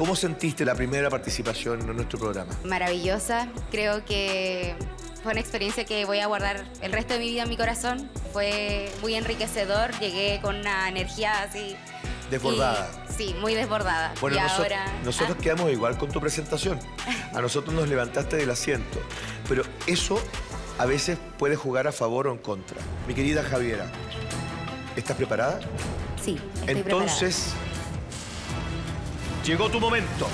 ¿Cómo sentiste la primera participación en nuestro programa? Maravillosa. Creo que fue una experiencia que voy a guardar el resto de mi vida en mi corazón. Fue muy enriquecedor. Llegué con una energía así... Desbordada. Y, sí, muy desbordada. Bueno, nosotros quedamos igual con tu presentación. A nosotros nos levantaste del asiento. Pero eso a veces puede jugar a favor o en contra. Mi querida Javiera, ¿estás preparada? Sí, estoy Entonces, preparada. Llegó tu momento.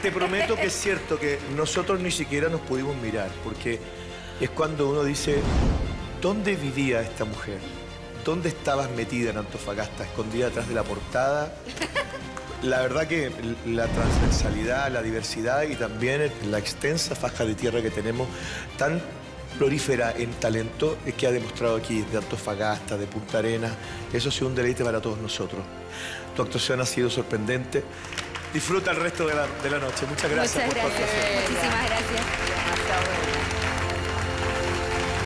Te prometo que es cierto que nosotros ni siquiera nos pudimos mirar, porque es cuando uno dice, ¿dónde vivía esta mujer? ¿Dónde estabas metida en Antofagasta, escondida atrás de la portada? La verdad que la transversalidad, la diversidad y también la extensa faja de tierra que tenemos, tan prolífera en talento, que ha demostrado aquí, de Antofagasta, de Punta Arenas, eso ha sido un deleite para todos nosotros. Tu actuación ha sido sorprendente. Disfruta el resto de la noche. Muchas gracias por tu actuación. Muchísimas gracias.